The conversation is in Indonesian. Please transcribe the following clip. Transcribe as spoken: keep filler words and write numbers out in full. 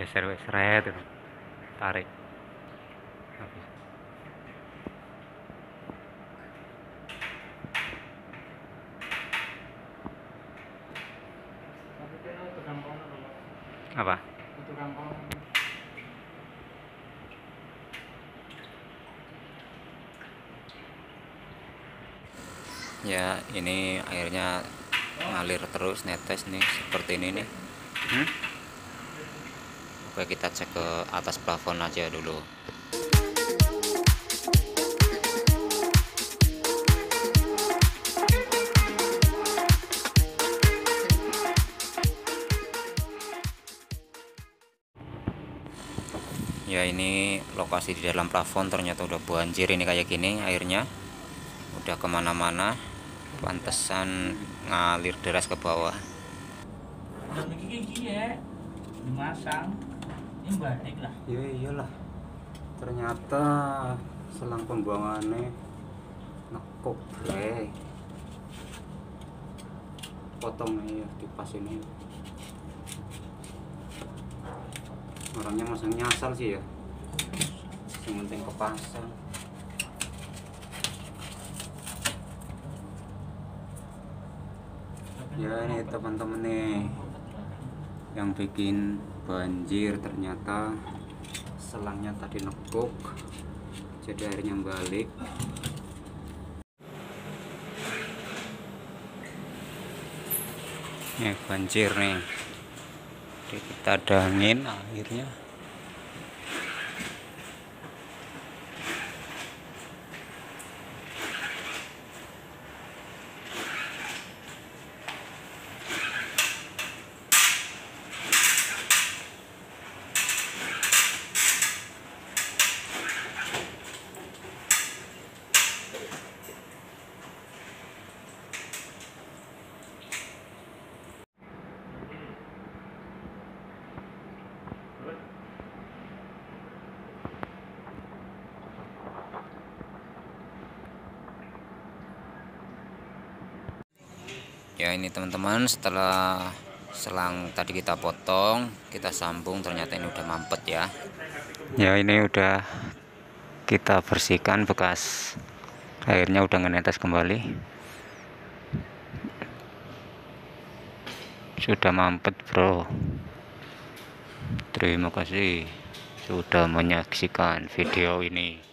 geser wes seret, tarik. Apa? Ya, ini airnya ngalir terus, netes nih seperti ini nih. Hmm? Oke, kita cek ke atas plafon aja dulu. Ya, ini lokasi di dalam plafon ternyata udah banjir ini kayak gini airnya. Udah kemana-mana, pantesan ngalir deras ke bawah. Ya iyalah, ternyata selang pembuangannya nekuk bre, potongnya ya kipas ini. Orangnya masih nyasar sih ya, yang penting kepasang. Ya ini teman-teman nih, yang bikin banjir ternyata selangnya tadi nekuk, jadi airnya balik. Nih banjir nih, jadi kita dangin airnya. Ya ini teman-teman, setelah selang tadi kita potong, kita sambung, ternyata ini udah mampet ya. Ya ini udah kita bersihkan, bekas airnya udah ngenetes kembali. Sudah mampet bro. Terima kasih sudah menyaksikan video ini.